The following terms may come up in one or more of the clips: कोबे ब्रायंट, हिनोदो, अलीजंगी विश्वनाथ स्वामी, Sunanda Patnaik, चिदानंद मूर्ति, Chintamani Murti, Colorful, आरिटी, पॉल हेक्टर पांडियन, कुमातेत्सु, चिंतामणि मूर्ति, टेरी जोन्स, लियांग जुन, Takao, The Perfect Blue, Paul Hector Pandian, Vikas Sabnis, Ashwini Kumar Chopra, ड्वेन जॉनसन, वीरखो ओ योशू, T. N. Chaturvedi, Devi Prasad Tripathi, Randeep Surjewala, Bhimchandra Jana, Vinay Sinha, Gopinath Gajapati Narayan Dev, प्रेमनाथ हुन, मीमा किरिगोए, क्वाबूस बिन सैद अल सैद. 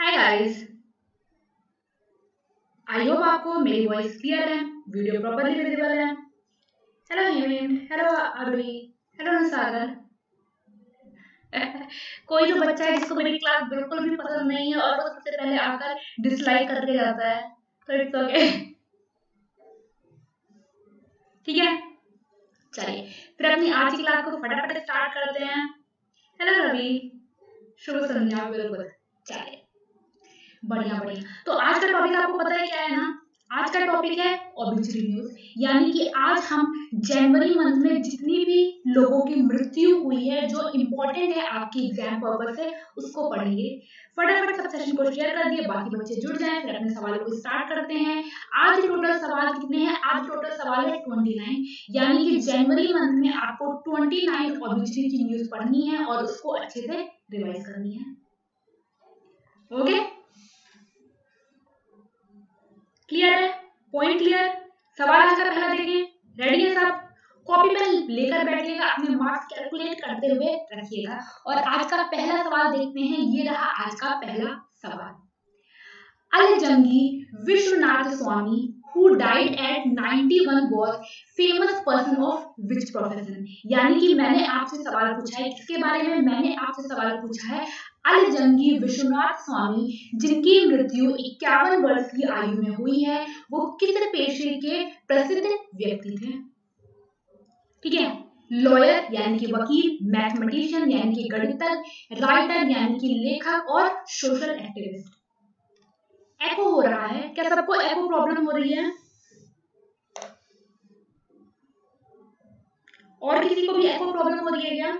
Hi guys, आई hope आपको मेरी voice clear है, वीडियो प्रॉपर्ली विजिबल है। Hello Hemant, hello Arvi, hello Sagar. कोई तो बच्चा है जिसको मेरी क्लास बिल्कुल भी पसंद नहीं है और वो सबसे पहले आकर डिसलाइक करके जाता है, तो इट्स ओके, ठीक है। चलिए फिर अपनी आज की क्लास को फटाफट स्टार्ट करते हैं। हेलो रवि, शुभ संध्या। बिल्कुल, चलिए, बढ़िया बढ़िया। तो आज का टॉपिक आपको पता है क्या है ना, आज का टॉपिक है ऑब्ituary न्यूज, यानी कि आज हम जनवरी मंथ में जितनी भी लोगों की मृत्यु हुई है जो इम्पोर्टेंट है आपकी एग्जाम पर्पस से, उसको पढ़ेंगे। फटाफट सब सेशन को शेयर कर दिए, बाकी बच्चे जुड़ जाएं, फिर अपने सवालों को स्टार्ट करते हैं। आज टोटल सवाल कितने हैं? आज टोटल सवाल है 29, यानी कि जनवरी मंथ में आपको 29 ऑब्ituरी की न्यूज पढ़नी है और उसको अच्छे से रिवाइज करनी है। ओके, क्लियर है? Point clear? सवाल आज का पहला देखें, रेडी है सब? कॉपी पेन लेकर बैठिएगा, अपने मार्क्स कैलकुलेट करते हुए रखिएगा। और आज का पहला सवाल देखते हैं, ये रहा आज का पहला सवाल। अलीजंगी विश्वनाथ स्वामी who died at 91 was famous person of which profession? यानी कि मैंने आपसे सवाल पूछा है, किसके बारे में मैंने आपसे सवाल पूछा है? अलीजंगी विश्वनाथ स्वामी, जिनकी मृत्यु 51 वर्ष की आयु में हुई है, वो किस पेशे के प्रसिद्ध व्यक्ति थे? ठीक है, लॉयर यानी कि वकील, मैथमेटिशियन यानी कि गणितज्ञ, राइटर यानी कि लेखक और सोशल एक्टिविस्ट। एको हो रहा है क्या? सबको एको प्रॉब्लम हो रही है? और किसी को भी एको प्रॉब्लम हो रही है क्या?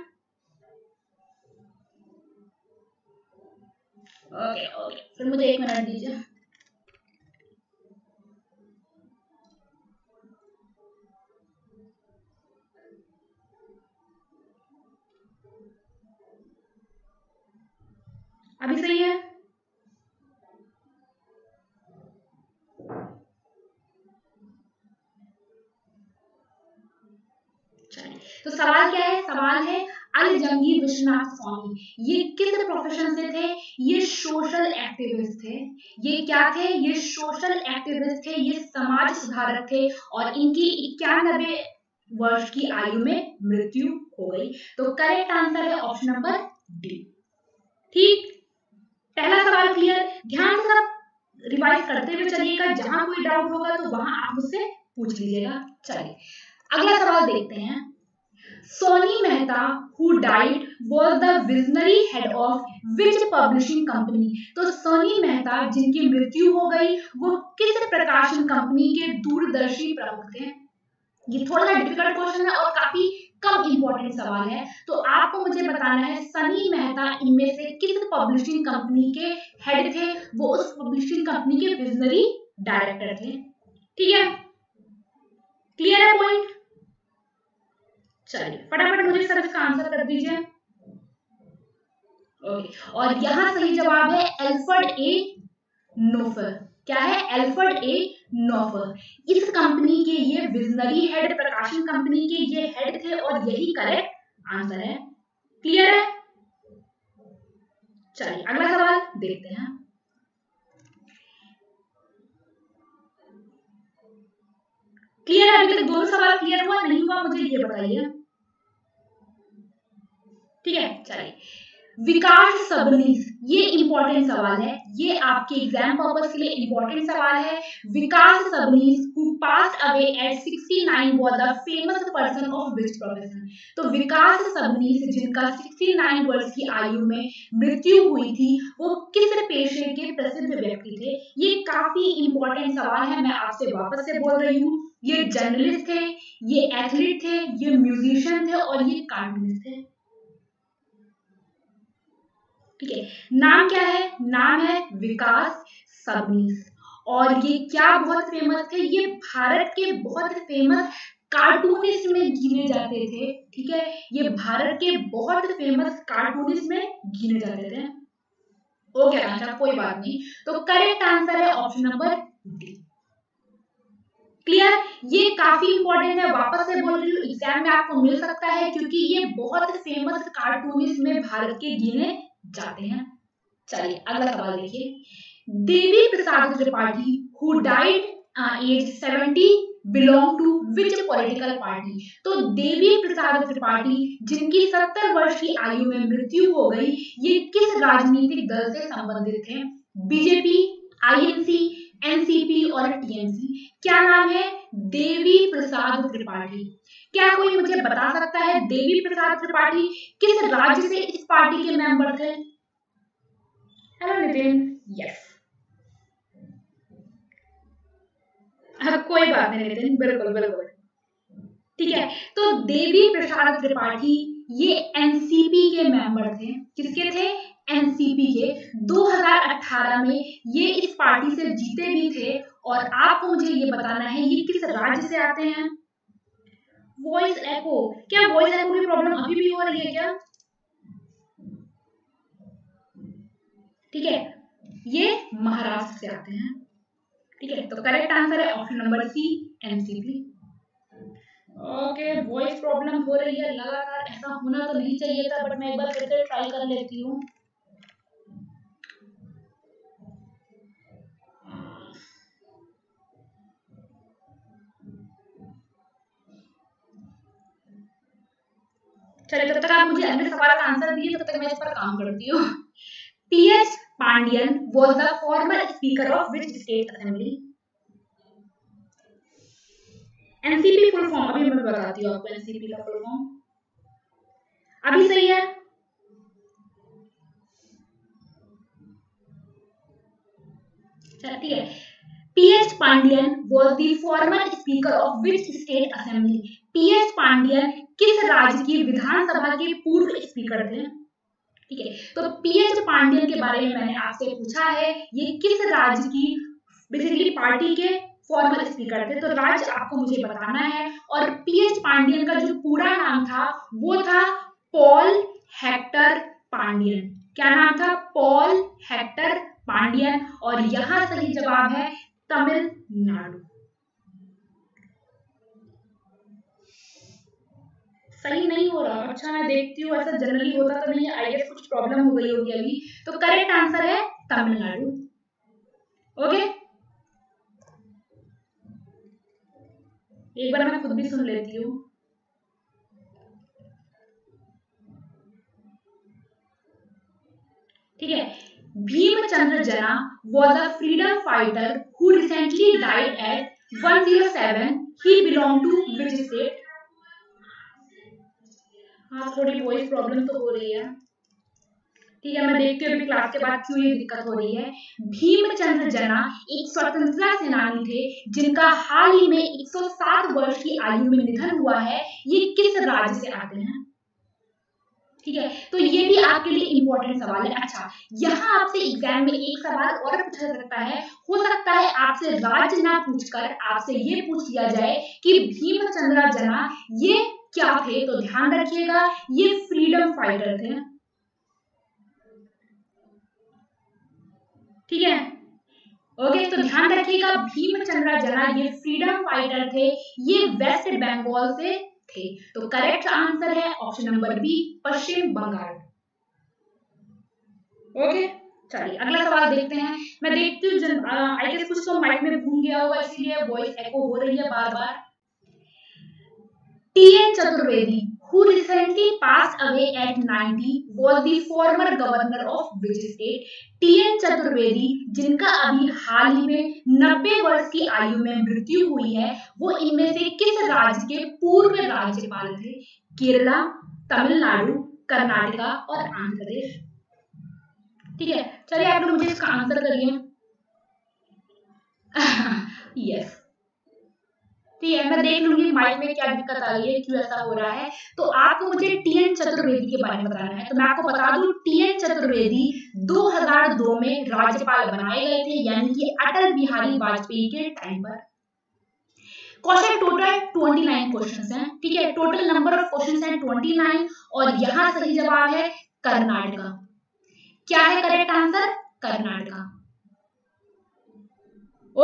ओके ओके, फिर मुझे 1 मिनट दीजिए। अभी सही है? तो सवाल क्या है? सवाल है अलीजंगी विश्वनाथ स्वामी ये किस प्रोफेशन से थे? ये सोशल एक्टिविस्ट थे। ये क्या थे? ये सोशल एक्टिविस्ट थे, ये समाज सुधारक थे और इनकी 91 वर्ष की आयु में मृत्यु हो गई। तो करेक्ट आंसर है ऑप्शन नंबर डी। ठीक, पहला सवाल क्लियर। ध्यान से सब रिवाइज करते हुए चलिएगा, जहां कोई डाउट होगा तो वहां आप मुझसे पूछ लीजिएगा। चलिए अगला सवाल देखते हैं। Soni Mehta who died was the visionary head of which publishing company? तो सोनी मेहता जिनकी मृत्यु हो गई, वो किस प्रकाशन कंपनी के दूरदर्शी प्रमुख थे? ये थोड़ा सा डिफिकल्ट क्वेश्चन है और काफी कम इंपॉर्टेंट सवाल है, तो आपको मुझे बताना है सोनी मेहता इनमें से किस पब्लिशिंग कंपनी के हेड थे? वो उस पब्लिशिंग कंपनी के विजनरी डायरेक्टर थे। ठीक है, क्लियर है पॉइंट? चलिए फटाफट मुझे सर इसका आंसर कर दीजिए। ओके, और यहाँ सही जवाब है एल्फ्रेड ए नोफर। क्या है? Alfred A Knopf. इस कंपनी के ये विजनरी हेड, प्रकाशन कंपनी के ये हेड थे और यही करेक्ट आंसर है। क्लियर है? चलिए अगला सवाल देखते हैं। क्लियर है? अभी तक दोनों सवाल क्लियर हुआ? नहीं हुआ मुझे ये बताइए। ठीक है, चलिए विकास सबनीस, ये इंपॉर्टेंट सवाल है, ये आपके एग्जाम पर्पस के लिए इंपॉर्टेंट सवाल है। विकास Sabnis who passed away at 69 was a famous person of which profession? तो विकास सबनीस जिनका 69 वर्ष की आयु में मृत्यु हुई थी, वो किस पेशे के प्रसिद्ध व्यक्ति थे? ये काफी इंपॉर्टेंट सवाल है, मैं आपसे वापस से बोल रही हूँ। ये जर्नलिस्ट थे, ये एथलीट थे, ये म्यूजिशियन थे और ये कार्टूनिस्ट थे। ठीक है, नाम क्या है? नाम है विकास सबनीस और ये क्या बहुत फेमस थे? ये भारत के बहुत फेमस कार्टूनिस्ट में गिने जाते थे। ठीक है, ये भारत के बहुत फेमस कार्टूनिस्ट में गिने जाते थे। ओके अच्छा, कोई बात नहीं। तो करेक्ट आंसर है ऑप्शन नंबर डी। क्लियर? ये काफी इंपॉर्टेंट है, वापस से बोल रही हूँ, एग्जाम में आपको मिल सकता है क्योंकि ये बहुत फेमस कार्टूनिस्ट में भारत के गिने जाते हैं। चलिए अगला सवाल देखिए, देवी Prasad Tripathi who died age 70 belong to which political party? तो देवी प्रसाद त्रिपाठी जिनकी 70 वर्ष की आयु में मृत्यु हो गई, ये किस राजनीतिक दल से संबंधित हैं? बीजेपी, आईएनसी, एनसीपी और टीएमसी। क्या नाम है? देवी प्रसाद त्रिपाठी। क्या कोई मुझे बता सकता है देवी प्रसाद त्रिपाठी किस राज्य से इस पार्टी के मेंबर थे? हेलो नितिन, यस, कोई बात नहीं नितिन, बिल्कुल बिल्कुल ठीक है। तो देवी प्रसाद त्रिपाठी ये एनसीपी के मेंबर थे। किसके थे? एनसीपी के। 2018 में ये इस पार्टी से जीते भी थे और आपको मुझे ये बताना है ये किस राज्य से आते हैं। वॉइस एको, क्या वॉइस एको की प्रॉब्लम अभी भी हो रही है क्या? ठीक है, ये महाराष्ट्र से आते हैं। ठीक है, तो करेक्ट आंसर है option number C, NCP. Okay, voice problem हो रही है लगातार, ऐसा होना तो नहीं चाहिए था, बट मैं एक बार फिर से ट्राई कर लेती हूँ। चलिए, तब तक आप मुझे अगले सवाल का आंसर दीजिए, तब तक मैं इस पर काम करती हूँ। TH Pandian was the former speaker of which state assembly? NCP full form अभी मैं बताती हूँ आपको, एनसीपी का फुल फॉर्म अभी सही है। चलिए ठीक है, P.H. Pandian was the former speaker of which state assembly? P.H. Pandian किस राज्य की विधानसभा के पूर्व स्पीकर थे? ठीक है, तो P.H. Pandian के बारे में मैंने आपसे पूछा है ये किस राज्य की बेसिकली पार्टी के फॉर्मर स्पीकर थे, तो राज्य आपको मुझे बताना है। और P.H. Pandian का जो पूरा नाम था वो था पॉल हेक्टर पांडियन। क्या नाम था? पॉल हेक्टर पांडियन। और यहाँ सही जवाब है तमिलनाडु। सही नहीं हो रहा, अच्छा मैं देखती हूँ, ऐसा जनरली होता तो नहीं, आई गेस कुछ प्रॉब्लम हो गई होगी अभी। तो करेक्ट आंसर है तमिलनाडु। ओके, एक बार मैं खुद भी सुन लेती हूँ। ठीक है, भीमचंद्र जना was a freedom fighter who recently died at 107. He belonged to which state? हाँ, थोड़ी वॉइस प्रॉब्लम तो हो रही है। ठीक है, मैं देखती हूँ अभी क्लास के बाद क्यों ये दिक्कत हो रही है। भीमचंद्र जना एक स्वतंत्रता सेनानी थे जिनका हाल ही में 107 वर्ष की आयु में निधन हुआ है, ये किस राज्य से आते हैं? ठीक है, तो ये भी आपके लिए इम्पोर्टेंट सवाल है। अच्छा, यहाँ आपसे एग्जाम में एक सवाल और पूछा सकता है, हो सकता है आपसे राज्य ना पूछकर आपसे ये पूछ लिया जाए कि भीमचंद्र जना ये क्या थे, तो ध्यान रखिएगा ये फ्रीडम फाइटर थे। ठीक है, ओके, तो ध्यान रखिएगा भीमचंद्र जना ये फ्रीडम फाइटर थे, ये वेस्ट बंगाल से थे। तो करेक्ट आंसर है option number B, Paschim Bengal. Okay, चलिए अगला सवाल देखते हैं। मैं देखती हूँ आई गेस कुछ तो माइक में घूम गया होगा, इसीलिए वॉइस एको हो रही है बार बार। TN Chaturvedi who recently passed away at 90 was the former governor of which state? TN Chaturvedi जिनका अभी हाल ही में 90 वर्ष की आयु में मृत्यु हुई है, वो इनमें से किस राज्य के पूर्व राज्यपाल थे? केरला, तमिलनाडु, कर्नाटका और आंध्र प्रदेश। ठीक है, चलिए आप लोग मुझे इसका आंसर करिए। यस, ठीक है, मैं देख लूंगी माइक में क्या दिक्कत आ रही है, क्यों ऐसा हो रहा है। तो आपको मुझे टीएन चतुर्वेदी के बारे में बताना है। तो मैं आपको बता दूं, टीएन चतुर्वेदी 2002 में राज्यपाल बनाए गए थे, यानी कि अटल बिहारी वाजपेयी के टाइम पर। क्वेश्चन टोटल 29 क्वेश्चंस हैं। ठीक है, टोटल नंबर ऑफ क्वेश्चंस हैं 29 और यहाँ सही जवाब है कर्नाटका। क्या है करेक्ट आंसर? कर्नाटका।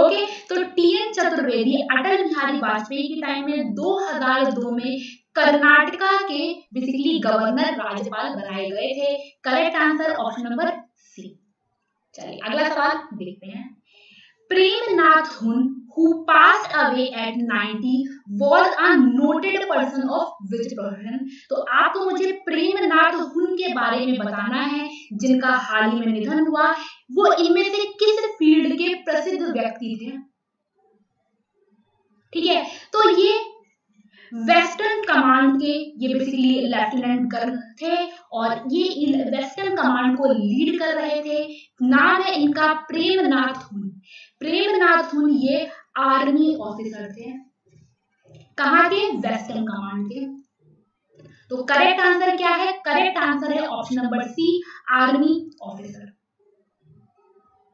ओके, तो टीएन चतुर्वेदी अटल बिहारी वाजपेयी के टाइम में 2002 में कर्नाटका के बेसिकली गवर्नर राज्यपाल बनाए गए थे। Correct answer option number C. चलिए अगला सवाल देखते हैं। प्रेमनाथ हुन who passed away at 90 was a noted person of which profession? तो आपको मुझे प्रेमनाथ हुन के बारे में बताना है जिनका हाल ही में निधन हुआ, वो इनमें से किस फील्ड के प्रसिद्ध व्यक्ति थे? ठीक है, तो ये वेस्टर्न कमांड के, ये बेसिकली लेफ्टिनेंट कर्नल थे और ये वेस्टर्न कमांड को लीड कर रहे थे। नाम है इनका प्रेमनाथ हुन। प्रेमनाथ हुन ये आर्मी ऑफिसर थे, कहाँ थे? वेस्टर्न कमांड के। तो करेक्ट आंसर क्या है? करेक्ट आंसर है option number C, army officer.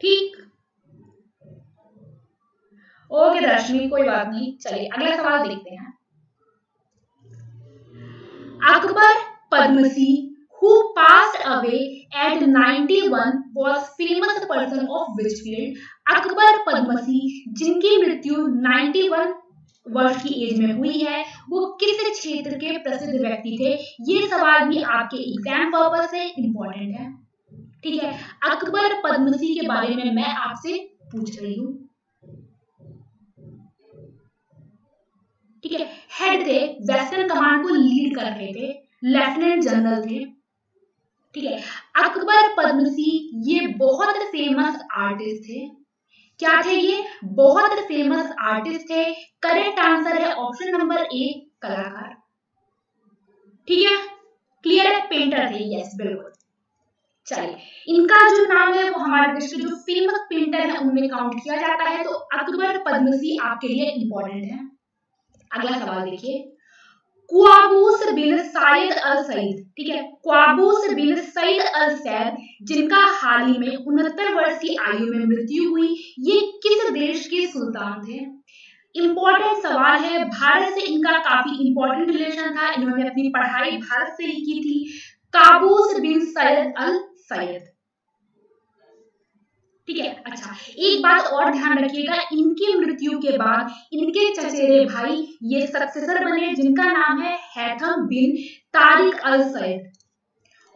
ठीक, ओके रश्मि, कोई बात नहीं। चलिए अगला सवाल देखते हैं। Akbar Padamsee who passed away at 91 was famous person of which field? Akbar Padamsee जिनकी मृत्यु 91 वर्ष की एज में हुई है, वो किस क्षेत्र के प्रसिद्ध व्यक्ति थे? ये सवाल भी आपके एग्जाम पर्पस से इंपॉर्टेंट है। ठीक है, अकबर पद्मसी के बारे में मैं आपसे पूछ रही हूँ। ठीक है, हेड थे, वेस्टर्न कमांड को लीड कर रहे थे, लेफ्टिनेंट जनरल थे। ठीक है, अकबर पद्मसी ये बहुत फेमस आर्टिस्ट थे। क्या थे ये? बहुत फेमस आर्टिस्ट थे। करेक्ट आंसर है ऑप्शन नंबर ए, कलाकार। ठीक है, क्लियर है? पेंटर थे, यस बिल्कुल। चलिए, इनका जो नाम है वो हमारे देश के जो फेमस पेंटर है उनमें काउंट किया जाता है, तो अकबर पद्मसी आपके लिए इंपॉर्टेंट है। अगला सवाल देखिए, क्वाबूस बिन सैद अल सैद। ठीक है, क्वाबूस बिन सैद अल सैद जिनका हाल ही में 69 वर्ष की आयु में मृत्यु हुई, ये किस देश के सुल्तान थे? इम्पोर्टेंट सवाल है, भारत से इनका काफी इम्पोर्टेंट रिलेशन था, इन्होंने अपनी पढ़ाई भारत से ही की थी। क्वाबूस बिन सैद अल सैद। ठीक है, अच्छा एक बात और ध्यान रखिएगा, इनकी मृत्यु के बाद इनके चचेरे भाई ये सक्सेसर बने, जिनका नाम है हैथम बिन तारिक अल सैद।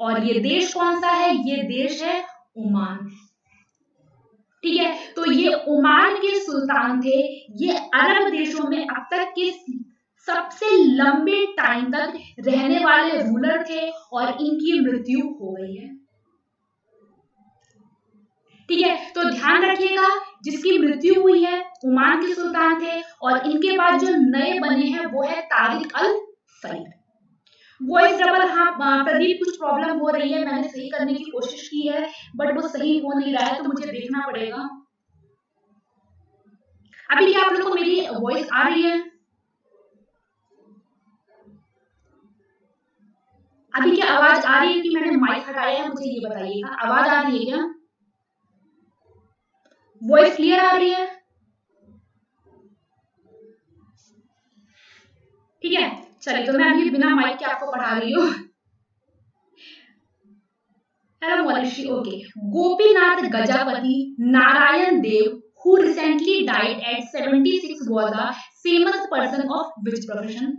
और ये देश कौन सा है? ये देश है ओमान। ठीक है, तो ये ओमान के सुल्तान थे। ये अरब देशों में अब तक के सबसे लंबे टाइम तक रहने वाले रूलर थे और इनकी मृत्यु हो गई है। ठीक है, तो ध्यान रखिएगा, जिसकी मृत्यु हुई है ओमान के सुल्तान थे और इनके बाद जो नए बने हैं वो है Tariq Al Saeed. Voice double, हाँ प्रदीप कुछ प्रॉब्लम हो रही है, मैंने सही करने की कोशिश की है बट वो सही हो नहीं रहा है, तो मुझे देखना पड़ेगा। अभी क्या आप लोगों को मेरी वॉइस आ रही है? अभी क्या आवाज आ रही है कि मैंने माइक हटाया है? मुझे ये बताइएगा, आवाज आ रही है क्या? वॉइस क्लियर आ रही है? ठीक है, चलिए तो मैं अभी बिना माइक के आपको पढ़ा रही हूँ। Hello Monishi, okay. Gopinath Gajapati Narayan Deo who recently died at 76 was a famous person of which profession?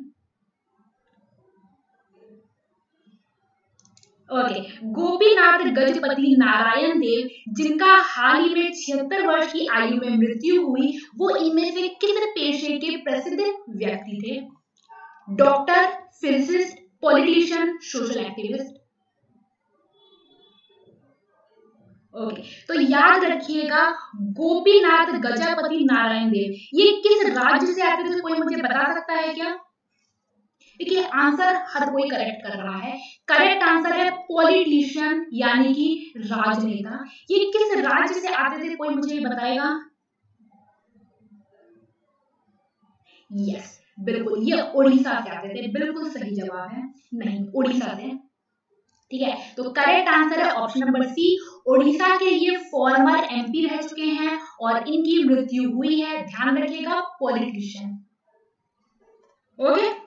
Okay, Gopinath Gajapati Narayan Deo जिनका हाल ही में 76 वर्ष की आयु में मृत्यु हुई, वो इनमें से किस पेशे के प्रसिद्ध व्यक्ति थे? Doctor, physicist, politician, social activist. Okay, तो याद रखिएगा, गोपीनाथ गजपति नारायण देव ये किस राज्य से आते थे, कोई मुझे बता सकता है क्या? देखिए आंसर हर कोई करेक्ट कर रहा है। करेक्ट आंसर है पॉलिटिशियन, यानी कि राजनेता। ये किस राज्य से आते थे, कोई मुझे बताएगा? यस बिल्कुल, ये ओडिशा से आते थे, बिल्कुल सही जवाब है। नहीं, ओडिशा से। ठीक है, तो करेक्ट आंसर है ऑप्शन नंबर सी, ओडिशा के ये फॉर्मर एमपी रह चुके हैं और इनकी मृत्यु हुई है। ध्यान रखिएगा, politician. Okay,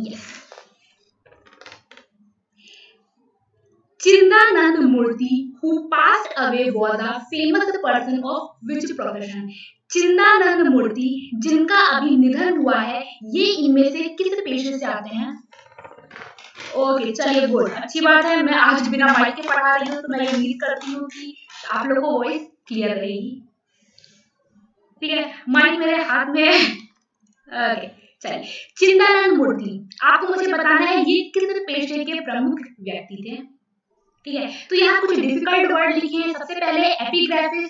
yes. चिंतामणि मूर्ति who passed away was a famous person of which profession? चिंतामणि मूर्ति जिनका अभी निधन हुआ है, ये इनमें से किस पेशे से आते हैं? ओके चलिए गुड, अच्छी बात है। मैं आज बिना माइक के पढ़ा रही हूँ तो मैं उम्मीद करती हूँ कि आप लोगों को वॉइस क्लियर रहेगी। ठीक है, माइक मेरे हाथ में है। ओके चलिए, चिंतानंद मूर्ति, आपको मुझे बताना है ये किस पेशे के प्रमुख व्यक्ति थे। ठीक है, तो यहाँ कुछ डिफिकल्ट वर्ड लिखे हैं। सबसे पहले एपिग्राफिस,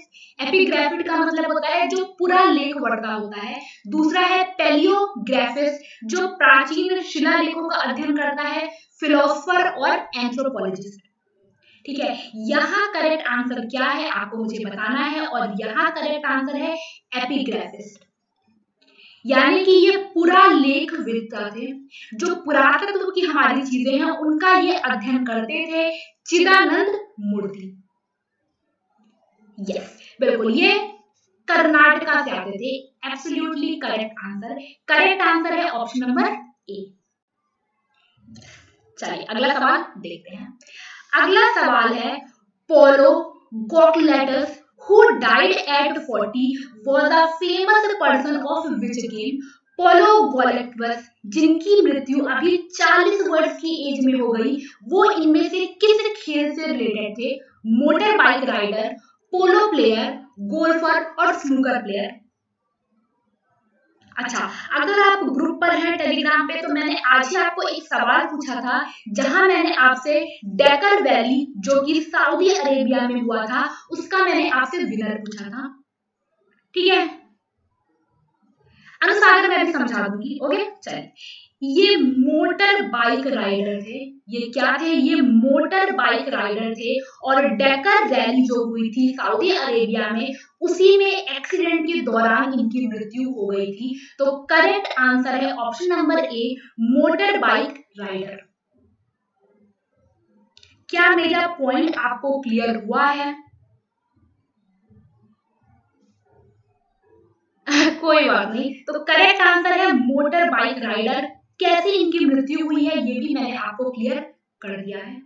एपिग्राफिट का मतलब होता है जो पूरा लेख वर्ग का होता है। दूसरा है पैलियोग्राफिस, जो प्राचीन शिलालेखों का अध्ययन करता है, फिलोसोफर और एंथ्रोपोलॉजिस्ट। ठीक है, यहाँ करेक्ट आंसर क्या है आपको मुझे बताना है, और यहाँ करेक्ट आंसर है एपिग्राफिस, यानी कि ये पूरा लेख विद्ता थे। जो पुरातत्व की हमारी चीजें हैं उनका ये अध्ययन करते थे चिदानंद मूर्ति। यस बिल्कुल, ये कर्नाटका से आते थे। Absolutely correct answer, correct answer है ऑप्शन नंबर ए। चलिए अगला सवाल देखते हैं। अगला सवाल है पोलो गॉटलेटस who died at 40 was a famous person of which game? पोलो गॉटलेटस, जिनकी मृत्यु अभी 40 वर्ष की एज में हो गई, वो इनमें से किस खेल से रिलेटेड थे? Motor bike rider, polo player, golfer और स्नूकर प्लेयर। अच्छा, अगर आप ग्रुप पर हैं टेलीग्राम पे, तो मैंने आज ही आपको एक सवाल पूछा था जहां मैंने आपसे डेकर वैली जो कि सऊदी अरेबिया में हुआ था उसका मैंने आपसे विनर पूछा था। ठीक है अनुसार, मैं भी समझा दूंगी। ओके चलिए, ये मोटर बाइक राइडर थे। ये क्या थे? ये मोटर बाइक राइडर थे, और डेकर रैली जो हुई थी सऊदी अरेबिया में उसी में एक्सीडेंट के दौरान इनकी मृत्यु हो गई थी। तो करेक्ट आंसर है option number A, motor bike rider. क्या मेरा पॉइंट आपको क्लियर हुआ है? कोई बात नहीं, तो करेक्ट आंसर है मोटर बाइक राइडर। कैसे इनकी मृत्यु हुई है ये भी मैंने आपको क्लियर कर दिया है।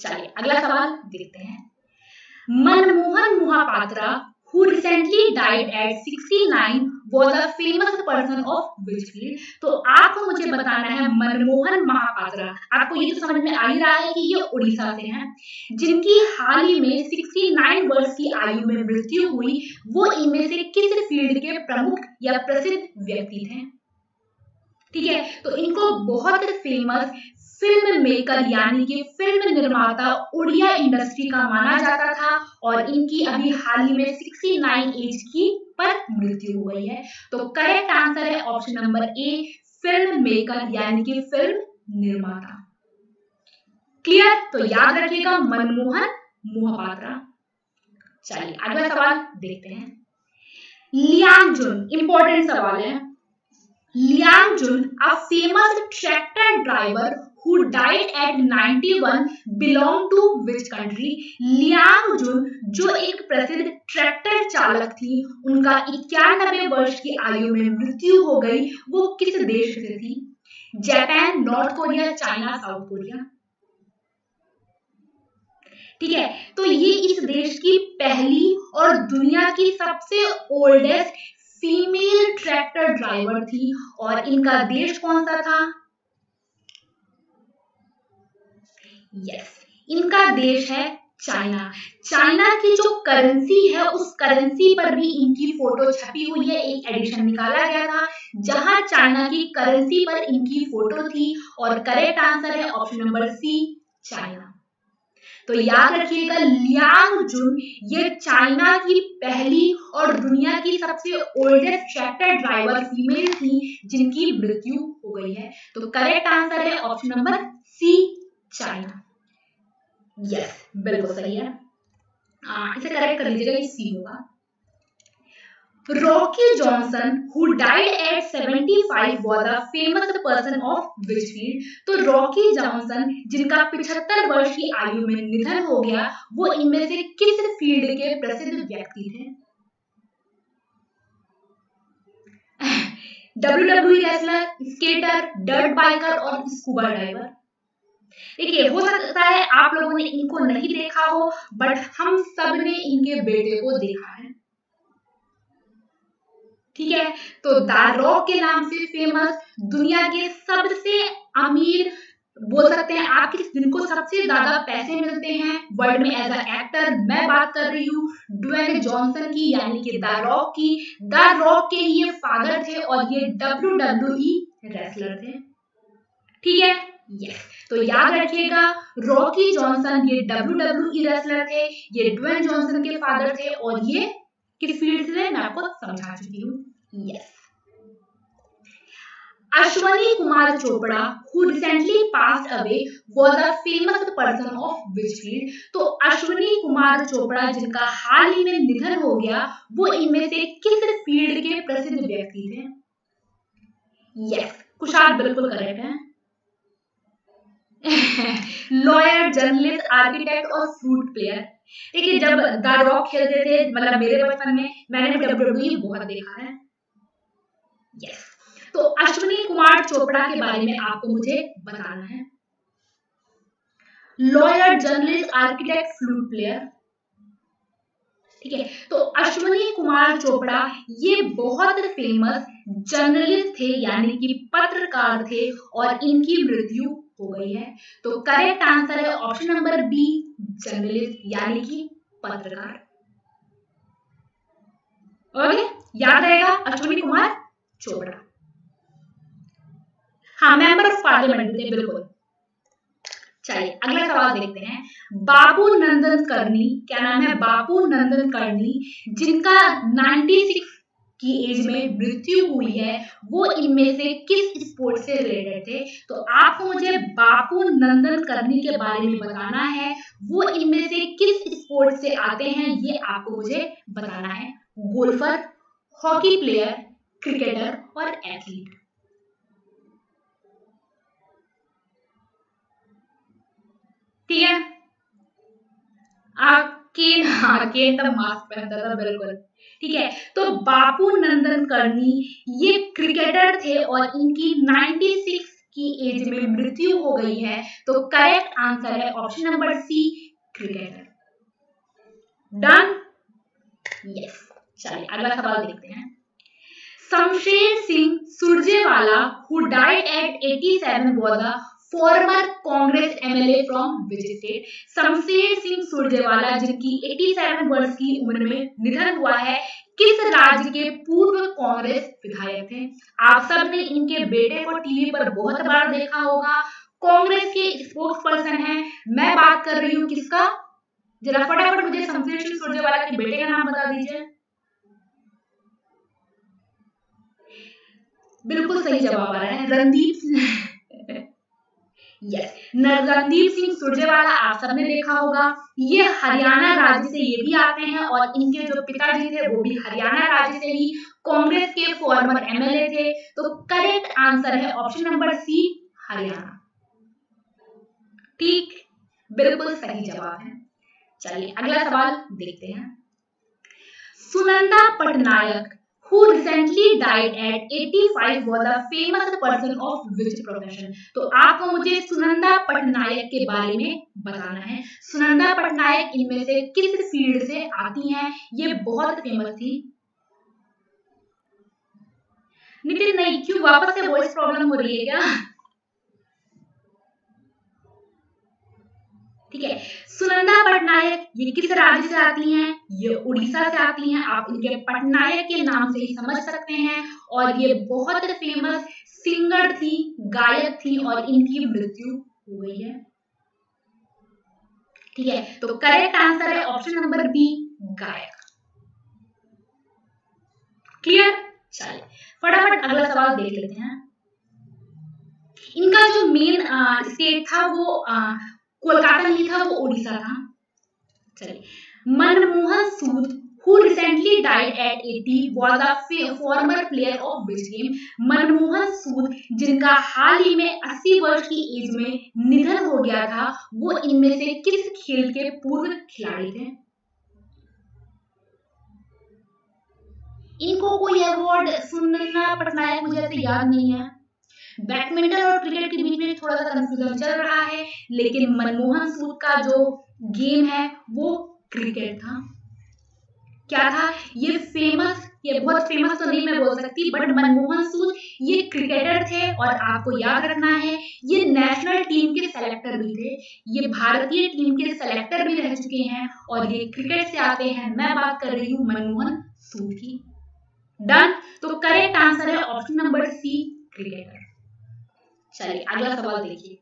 चलिए अगला सवाल देखते हैं। Manmohan Mohapatra who recently died at 69 was a famous person of which field? तो आपको मुझे बताना है मनमोहन मोहापात्रा, आपको ये तो समझ में आ ही रहा है कि ये उड़ीसा से हैं, जिनकी हाल ही में 69 वर्ष की आयु में मृत्यु हुई, वो इनमें से किस फील्ड के प्रमुख या प्रसिद्ध व्यक्ति थे? ठीक है, तो इनको बहुत फेमस फिल्म मेकर यानी कि फिल्म निर्माता उड़िया इंडस्ट्री का माना जाता था, और इनकी अभी हाल ही में 69 एज की पर मृत्यु हो गई है। तो करेक्ट आंसर है option number A, film maker यानी कि फिल्म निर्माता। क्लियर, तो याद रखिएगा मनमोहन मोहापात्रा। चलिए अगला सवाल देखते हैं। लियांग जुन, इंपॉर्टेंट सवाल है। लियांग जुन a famous tractor driver who died at 91 belong to which country? लियांग जुन जो एक प्रसिद्ध ट्रैक्टर चालक थी, उनका 91 वर्ष की आयु में मृत्यु हो गई, वो किस देश से थी? Japan, North Korea, China, South Korea. ठीक है, तो ये इस देश की पहली और दुनिया की सबसे ओल्डेस्ट फीमेल ट्रैक्टर ड्राइवर थी, और इनका देश कौन सा था? इनका देश है चाइना। चाइना की जो करेंसी है उस करेंसी पर भी इनकी फोटो छपी हुई है, एक एडिशन निकाला गया था जहां चाइना की करेंसी पर इनकी फोटो थी, और करेक्ट आंसर है ऑप्शन नंबर सी, चाइना। तो याद रखिएगा लियांग जुन ये चाइना की पहली और दुनिया की सबसे ओल्डेस्ट ट्रैक्टर ड्राइवर फीमेल थी, जिनकी मृत्यु हो गई है। तो करेक्ट आंसर है option number C, China. Yes बिल्कुल सही है, इसे करेक्ट कर लीजिएगा, ये सी होगा। Rocky Johnson who died at 75 was a famous person of which field? तो रॉकी जॉनसन जिनका 75 वर्ष की आयु में निधन हो गया, वो इनमें से किस फील्ड के प्रसिद्ध व्यक्ति थे? WWE wrestler, skater, dirt biker और स्कूबा डाइवर। देखिए हो सकता है आप लोगों ने इनको नहीं देखा हो, बट हम सब ने इनके बेटे को देखा है। ठीक है, तो द रॉक के नाम से फेमस दुनिया के सबसे अमीर बोल सकते हैं आप किस दिन को सबसे ज्यादा पैसे मिलते हैं वर्ल्ड में एज अ एक्टर। मैं बात कर रही हूँ ड्वेन जॉनसन की यानी कि द रॉक की। द रॉक के ये फादर थे और ये WWE रेसलर थे, ठीक है। Yes. तो याद रखिएगा रॉकी जॉनसन ये WWE रेसलर थे, ये ड्वेन जॉनसन के फादर थे और ये किस फील्ड से मैं आपको समझा चुकी हूँ। Yes. Ashwini Kumar Chopra who recently passed away was a famous person of which field? तो अश्विनी कुमार चोपड़ा जिनका हाल ही में निधन हो गया वो इनमें से किस फील्ड के प्रसिद्ध व्यक्ति थे? Yes. कुशाल बिल्कुल करेक्ट है। लॉयर, जर्नलिस्ट, आर्किटेक्ट और फ्रूट प्लेयर। देखिए जब द रॉक खेलते थे मतलब मेरे बचपन में मैंने WWE बहुत देखा है। Yes. तो अश्विनी कुमार चोपड़ा के बारे में आपको मुझे बताना है। Lawyer, journalist, architect, flute player, ठीक है। तो अश्विनी कुमार चोपड़ा ये बहुत फेमस जर्नलिस्ट थे यानी कि पत्रकार थे और इनकी मृत्यु हो गई है। तो करेक्ट आंसर है ऑप्शन नंबर बी जर्नलिस्ट यानी कि पत्रकार। ओके याद रहेगा अश्विनी कुमार चोपड़ा। हाँ मेंबर ऑफ पार्लियामेंट थे बिल्कुल। चलिए अगला सवाल देखते हैं। बापू नंदन करनी, क्या नाम है बापू नंदन करनी, जिनका 96 की एज में मृत्यु हुई है वो इनमें से किस स्पोर्ट से रिलेटेड थे? तो आपको मुझे बापू नंदन करनी के बारे में बताना है वो इनमें से किस स्पोर्ट से आते हैं ये आपको मुझे बताना है। गोल्फर, हॉकी प्लेयर, क्रिकेटर और एथलीट। ठीक है आपके नाके तब मास्क पहनता था बिल्कुल, ठीक है। तो बापू नंदन करनी ये क्रिकेटर थे और इनकी 96 की एज में मृत्यु हो गई है। तो करेक्ट आंसर है option number C cricketer. Done. Yes. चलिए अगला सवाल देखते हैं। Shamsher Singh Surjewala who died at 87 was a former Congress MLA from which state? Shamsher Singh Surjewala जिनकी 87 वर्ष की उम्र में निधन हुआ है किस राज्य के पूर्व कांग्रेस विधायक थे? आप सब ने इनके बेटे को टीवी पर बहुत बार देखा होगा, कांग्रेस के स्पोक्स पर्सन है। मैं बात कर रही हूँ किसका, जरा फटाफट मुझे शमशेर सिंह सुरजेवाला के बेटे का नाम बता दीजिए। बिल्कुल सही जवाब आ रहा है रणदीप। Yes. रणदीप सिंह सुरजेवाला आप सबने देखा होगा ये हरियाणा राज्य से ये भी आते हैं और इनके जो पिताजी थे वो भी हरियाणा राज्य से ही कांग्रेस के फॉर्मर MLA थे। तो करेक्ट आंसर है ऑप्शन नंबर सी हरियाणा। ठीक बिल्कुल सही जवाब है। चलिए अगला सवाल देखते हैं। Sunanda Patnaik who recently died at 85 was a famous person of which profession? तो आपको मुझे सुनंदा पटनायक के बारे में बताना है। सुनंदा पटनायक इनमें से किस फील्ड से आती हैं? ये बहुत फेमस थी। नितिन नहीं, क्यों वापस से वॉइस प्रॉब्लम हो रही है क्या? ठीक है सुनंदा पटनायक ये किस राज्य से आती हैं? ये उड़ीसा से आती हैं। आप इनके पटनायक के नाम से ही समझ सकते हैं और ये बहुत फेमस सिंगर थी, गायक थी और इनकी मृत्यु हो गई है। ठीक है तो करेक्ट आंसर है ऑप्शन नंबर बी गायक। क्लियर। चलिए फटाफट अगला सवाल देख लेते हैं। इनका जो मेन स्टेट था वो कोलकाता नहीं था, वो उड़ीसा था। चलिए मनमोहन सूद who recently died at 80 was a former player of which game? Manmohan सूद जिनका हाल ही में 80 वर्ष की एज में निधन हो गया था वो इनमें से किस खेल के पूर्व खिलाड़ी थे? इनको कोई अवार्ड सुनना पड़ना है मुझे ऐसे याद नहीं है। बैडमिंटन और क्रिकेट के बीच में थोड़ा सा कंफ्यूजन चल रहा है लेकिन मनमोहन सूद का जो गेम है वो क्रिकेट था। क्या था ये फेमस, ये बहुत फेमस तो नहीं मैं बोल सकती, बट मनमोहन सूद ये क्रिकेटर थे और आपको याद रखना है ये नेशनल टीम के सेलेक्टर भी थे, ये भारतीय टीम के सेलेक्टर भी रह चुके हैं और ये क्रिकेट से आते हैं। मैं बात कर रही हूँ मनमोहन सूद की। डन, तो करेक्ट आंसर है ऑप्शन नंबर सी क्रिकेटर। चलिए अगला सवाल देखिए।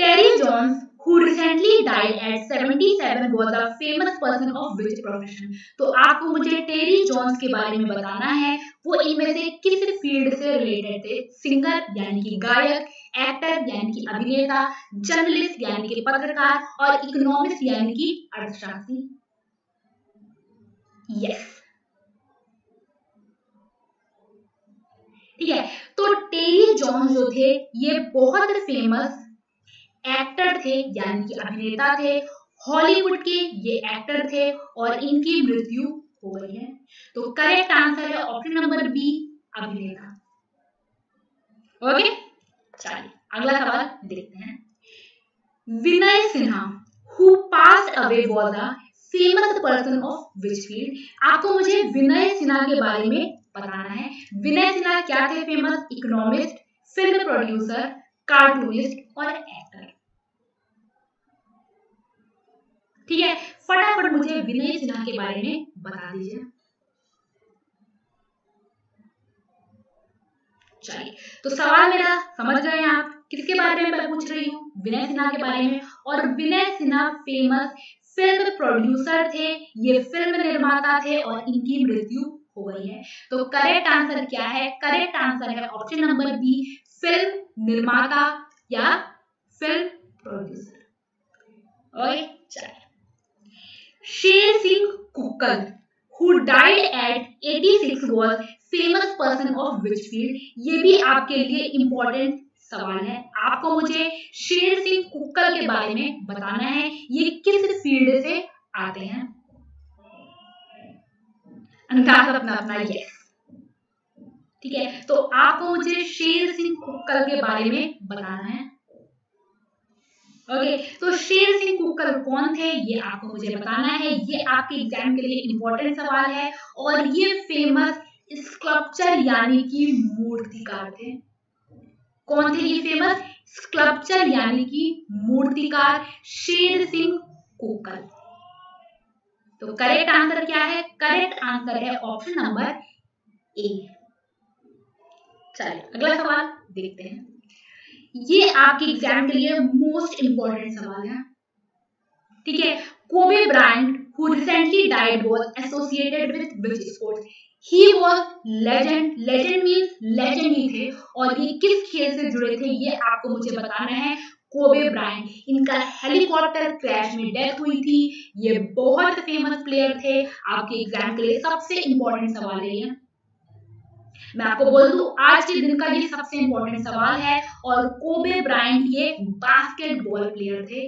टेरी जोन्स who recently died at 77 was a famous person of which profession? तो आपको मुझे टेरी जोन्स के बारे में बताना है वो इनमें से किस फील्ड से रिलेटेड थे। सिंगर यानी कि गायक, एक्टर यानी कि अभिनेता, जर्नलिस्ट यानी कि पत्रकार और इकोनॉमिस्ट यानी कि अर्थशास्त्री। यस, ठीक है, तो टेरी जोन्स जो थे ये बहुत फेमस एक्टर थे यानी कि अभिनेता थे, हॉलीवुड के ये एक्टर थे और इनकी मृत्यु हो गई है। तो करेक्ट आंसर है ऑप्शन नंबर बी अभिनेता। ओके, चलिए अगला सवाल देखते हैं। Vinay Sinha who passed away was a famous person of which field? आपको मुझे विनय सिन्हा के बारे में बताना है। विनय सिन्हा क्या थे? Famous economist, film producer, cartoonist और एक्टर। ठीक है, फटाफट मुझे विनय सिन्हा के बारे में बता दीजिए। चलिए, तो सवाल मेरा समझ गए आप किसके बारे में मैं पूछ रही हूँ? विनय सिन्हा के बारे में। और Vinay Sinha famous film producer थे, ये फिल्म निर्माता थे और इनकी मृत्यु हो गई है। तो करेक्ट आंसर क्या है? करेक्ट आंसर है ऑप्शन नंबर बी फिल्म निर्माता या फिल्म प्रोड्यूसर। ओके, चलिए। Sher Singh कुक्कल who died at 86 was famous person of which field? ये भी आपके लिए इंपॉर्टेंट सवाल है। आपको मुझे शेर सिंह कुक्कल के बारे में बताना है ये किस फील्ड से आते हैं। अंदाज़ अपना अपना, यस, ठीक है, तो आपको मुझे शेर सिंह कुक्कल के बारे में बताना है। ओके, तो शेर सिंह कुक्कल कौन थे ये आपको मुझे बताना है। ये आपके एग्जाम के लिए इंपॉर्टेंट सवाल है और ये फेमस स्कल्पचर यानी कि मूर्तिकार थे। कौन थे ये? फेमस स्कल्पचर यानी कि मूर्तिकार शेर सिंह कुक्कल। तो करेक्ट आंसर क्या है? करेक्ट आंसर है ऑप्शन नंबर ए। चलिए अगला सवाल देखते हैं। ये आपके एग्जाम के लिए मोस्ट इंपॉर्टेंट सवाल है, ठीक है। कोबे ब्रायंट who recently died was associated with which sport? He was legend, legend means legend ही थे और ये किस खेल से जुड़े थे ये आपको मुझे बताना है। कोबे ब्रायंट, इनका हेलीकॉप्टर क्रैश में डेथ हुई थी, ये बहुत फेमस प्लेयर थे। आपके एग्जाम के लिए सबसे इंपॉर्टेंट सवाल है ये। मैं आपको बोल दूं आज के दिन का ये सबसे इंपॉर्टेंट सवाल है। और कोबे ब्रायंट ये बास्केटबॉल प्लेयर थे।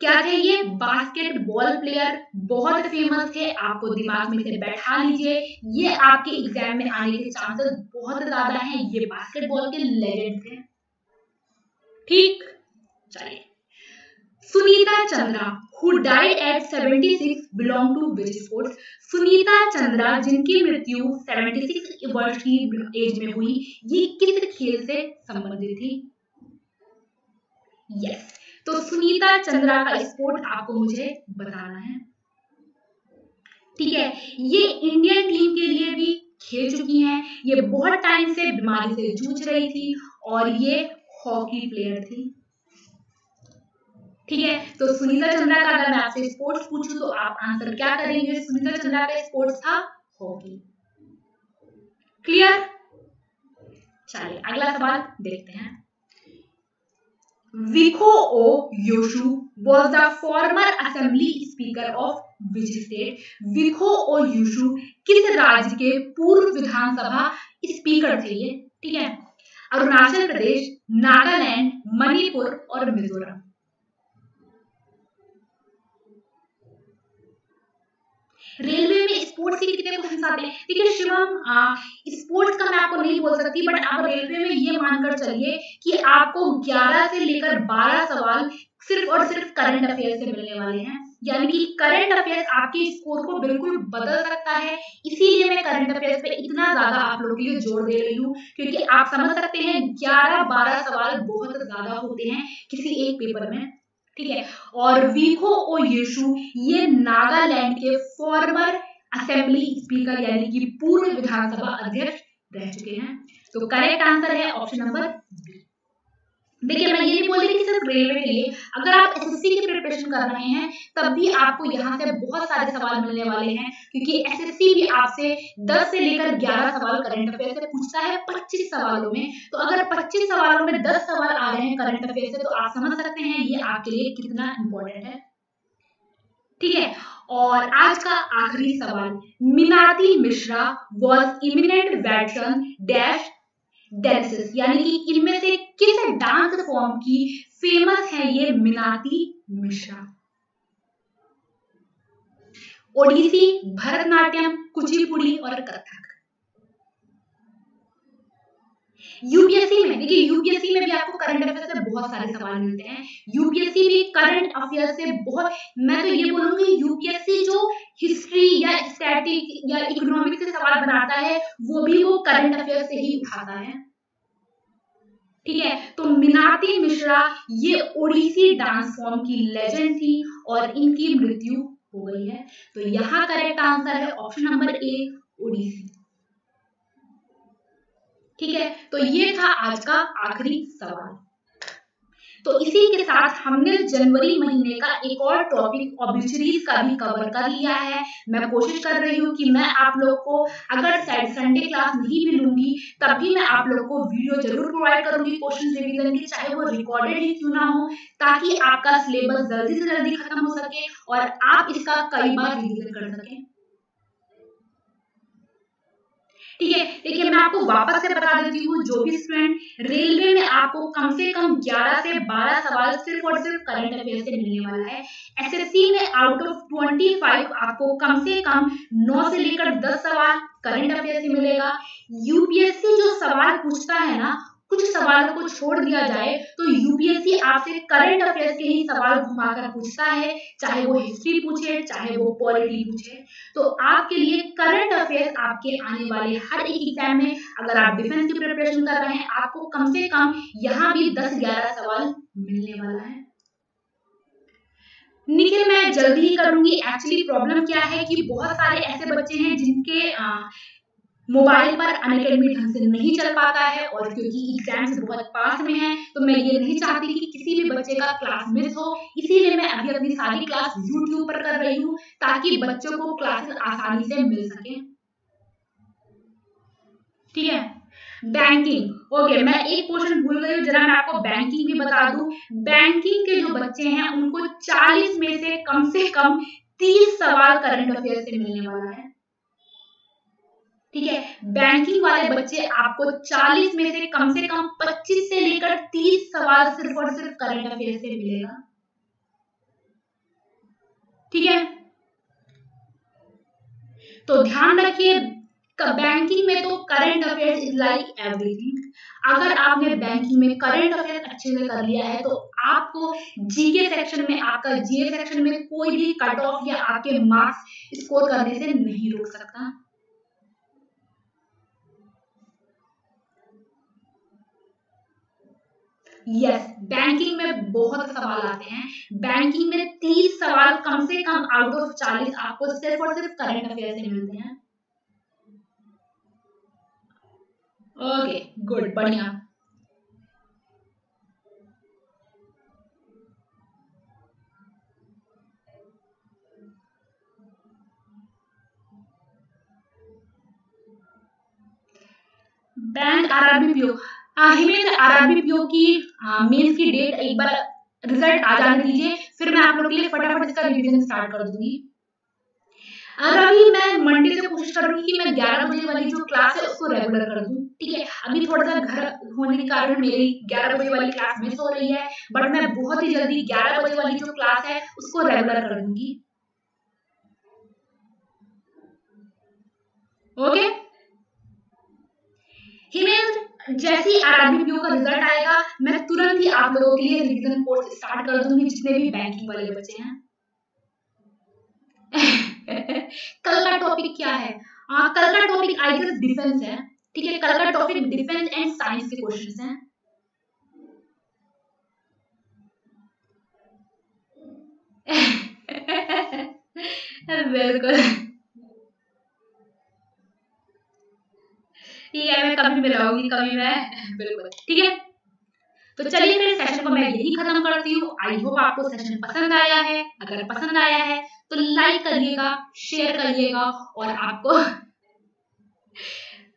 क्या थे ये? बास्केटबॉल प्लेयर, बहुत फेमस थे। आपको दिमाग में इसे बैठा लीजिए, ये आपके एग्जाम में आने के चांसेस बहुत ज्यादा हैं। ये बास्केटबॉल के लेजेंड थे, ठीक। चलिए, Sunita Chandra who died at 76 belong to which sports? Sunita Chandra जिनकी मृत्यु 76 वर्ष की एज में हुई, ये किस खेल से संबंधित थी? यस, तो सुनीता चंद्रा का स्पोर्ट आपको मुझे बताना है, ठीक है। ये इंडियन टीम के लिए भी खेल चुकी हैं, ये बहुत टाइम से बीमारी से जूझ रही थी और ये हॉकी प्लेयर थी, ठीक है। तो सुनीता चंद्रा का अगर मैं आपसे स्पोर्ट्स पूछूं तो आप आंसर क्या करेंगे? सुनीता चंद्रा का स्पोर्ट्स था हॉकी। क्लियर? चलिए अगला सवाल देखते हैं। वीरखो ओ योशू was the former assembly speaker of which state? वीरखो ओ योशू किस राज्य के पूर्व विधानसभा स्पीकर थे ये, ठीक है? अरुणाचल प्रदेश, नागालैंड, मणिपुर और मिजोरम। रेलवे में स्पोर्ट्स के कितने क्वेश्चन आते हैं, ठीक है शिवम? स्पोर्ट्स का मैं आपको नहीं बोल सकती, बट आप रेलवे में ये मानकर चलिए कि आपको 11 से लेकर 12 सवाल सिर्फ और सिर्फ करंट अफेयर से मिलने वाले हैं। यानी कि करंट अफेयर्स आपके स्कोर को बिल्कुल बदल सकता है। इसीलिए मैं करंट अफेयर्स पे इतना ज्यादा आप लोगों के लिए जोर दे रही हूँ, क्योंकि आप समझ सकते हैं 11-12 सवाल बहुत ज्यादा होते हैं किसी एक पेपर में, ठीक है। और वीरखो ओ येशू ये नागालैंड के फॉर्मर असेंबली स्पीकर यानी कि पूर्व विधानसभा अध्यक्ष रह चुके हैं। तो करेक्ट आंसर है ऑप्शन नंबर बी। देखिए मैं ये नहीं बोल रही कि सिर्फ रेलवे के लिए, अगर आप एसएससी की प्रिपरेशन कर रहे हैं तब भी आपको यहाँ से बहुत सारे सवाल मिलने वाले हैं, क्योंकि एसएससी भी आपसे 10 से लेकर 11 सवाल करंट अफेयर से पूछता है 25 सवालों में। तो अगर 25 सवालों में 10 सवाल आ रहे हैं करंट अफेयर से, तो आप समझ सकते हैं ये आपके लिए कितना इम्पोर्टेंट है, ठीक है। और आज का आखिरी सवाल, Minati Mishra was eminent veteran dash dances, यानी कि इनमें से किस डांस फॉर्म की फेमस है ये मिनाती मिश्रा? ओडिसी, भरतनाट्यम, कुचिपुड़ी और कथक। यूपीएससी में, देखिए यूपीएससी में भी आपको करंट अफेयर से बहुत सारे सवाल मिलते हैं। यूपीएससी भी करंट अफेयर से बहुत, मैं तो ये बोलूंगी यूपीएससी जो हिस्ट्री या स्टैटिक या इकोनॉमिक्स से सवाल बनाता है वो करंट अफेयर से ही उठाता है, ठीक है। तो मिनाती मिश्रा ये ओडिसी डांस फॉर्म की लेजेंड थी और इनकी मृत्यु हो गई है। तो यहाँ करेक्ट आंसर है ऑप्शन नंबर ए, ओडिसी, ठीक है। तो ये था आज का आखिरी सवाल। तो इसी के साथ हमने जनवरी महीने का एक और टॉपिक ऑब्ituरीज का भी कवर कर लिया है। मैं कोशिश कर रही हूँ कि मैं आप लोगों को, अगर संडे क्लास नहीं भी लूंगी तब भी मैं आप लोगों को वीडियो जरूर प्रोवाइड करूंगी क्वेश्चन रिवीजन की, चाहे वो रिकॉर्डेड ही क्यों ना हो, ताकि आपका सिलेबस जल्दी से जल्दी खत्म हो सके और आप इसका कई बार रिवीजन कर सकें, ठीक है। देखिए मैं आपको वापस से बता देती हूँ, जो भी स्टूडेंट रेलवे में आपको कम से कम 11 से 12 सवाल सिर्फ और सिर्फ करंट अफेयर से मिलने वाला है। एसएससी में आउट ऑफ 25 आपको कम से कम 9 से लेकर 10 सवाल करंट अफेयर से मिलेगा। यूपीएससी जो सवाल पूछता है ना, कुछ सवालों को छोड़ दिया जाए तो यूपीएससी आपसे करंट अफेयर के ही सवाल घुमाकर पूछता है, चाहे वो हिस्ट्री पूछे चाहे वो पॉलिटी पूछे। तो आपके लिए करंट अफेयर आपके आने वाले हर एक एग्जाम में, अगर आप डिफेंस की प्रिपरेशन कर रहे हैं, आपको कम से कम यहाँ भी 10-11 सवाल मिलने वाला है। निखिल मैं जल्दी ही करूंगी, एक्चुअली प्रॉब्लम क्या है कि बहुत सारे ऐसे बच्चे हैं जिनके मोबाइल पर अनअकैडमी ढंग से नहीं चल पाता है, और क्योंकि एग्जाम्स बहुत पास में हैं तो मैं ये नहीं चाहती कि किसी भी बच्चे का क्लास मिस हो, इसीलिए मैं अभी अपनी सारी क्लास यूट्यूब पर कर रही हूँ ताकि बच्चों को क्लासेस आसानी से मिल सके, ठीक है। बैंकिंग, ओके मैं एक क्वेश्चन भूल गई हूँ, जरा मैं आपको बैंकिंग भी बता दूं। बैंकिंग के जो बच्चे हैं उनको 40 में से कम 30 सवाल करंट अफेयर से मिलने वाला है, ठीक है। बैंकिंग वाले बच्चे आपको 40 में से कम 25 से लेकर 30 सवाल सिर्फ और सिर्फ करंट अफेयर से मिलेगा, ठीक है। तो ध्यान रखिए बैंकिंग में तो current affair is like everything. अगर आपने बैंकिंग में करंट अफेयर अच्छे से कर लिया है तो आपको जीके सेक्शन में, आपका जीए सेक्शन में कोई भी कट ऑफ या आपके मार्क्स स्कोर करने से नहीं रोक सकता। यस, बैंकिंग में बहुत सवाल आते हैं। बैंकिंग में 30 सवाल कम से कम आउट ऑफ 40 आपको सिर्फ और सिर्फ करंट अफेयर से मिलते हैं। ओके गुड, बढ़िया। बैंक आरआरबीपीओ, आरआरबीपीओ की मेंस की डेट एक बार रिजल्ट आ जाने दीजिए, फिर मैं आप लोगों के लिए फटाफट इसका रिवीजन स्टार्ट कर दूंगी। रवि मैं मंडे से कोशिश करूंगी कि मैं 11 बजे वाली जो क्लास है उसको रेगुलर कर दूं, ठीक है। अभी थोड़ा सा घर होने के कारण मेरी 11 बजे वाली क्लास मिस हो रही है, बट मैं बहुत ही जल्दी 11 बजे वाली जो क्लास है उसको रेगुलर कर दूंगी, ओके। हिमेंद्र जैसे ही आरआरबीपीओ का रिजल्ट आएगा मैं तुरंत ही आप लोगों के लिए रिवीजन कोर्स स्टार्ट कर दूंगी, जितने भी बैंकिंग वाले बच्चे हैं। कल का टॉपिक क्या है? कल का टॉपिक आई गेस डिफेंस है, ठीक है। कल का टॉपिक डिफेंस एंड साइंस के क्वेश्चंस हैं। बिल्कुल ठीक है, मैं कभी मिलाऊंगी कभी मैं, बिल्कुल ठीक है। तो चलिए फिर सेशन को मैं यही खत्म करती हूँ। आई होप आपको सेशन पसंद आया है। अगर पसंद आया है तो लाइक करिएगा, शेयर करिएगा, और आपको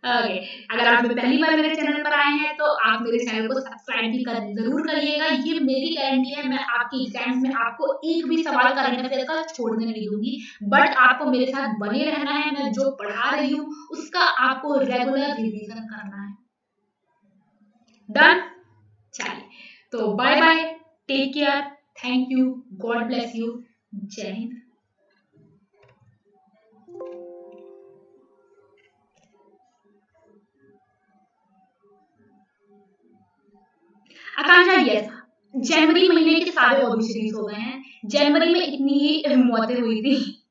अगर आप पहली बार मेरे चैनल पर आए हैं तो आप मेरे चैनल को सब्सक्राइब भी जरूर करिएगा। ये मेरी गारंटी है, मैं आपके एग्जाम्स में आपको एक भी सवाल करने से छोड़ने नहीं दूंगी, बट आपको मेरे साथ बने रहना है। मैं जो पढ़ा रही हूँ उसका आपको रेगुलर रिविजन करना है। डन? चलिए तो bye bye, take care, thank you, God bless you, जय हिंद। आकांक्षा, यस, जनवरी महीने के सारे ऑब्जेक्टिव्स हो गए हैं। जनवरी में इतनी ही मौतें हुई थी।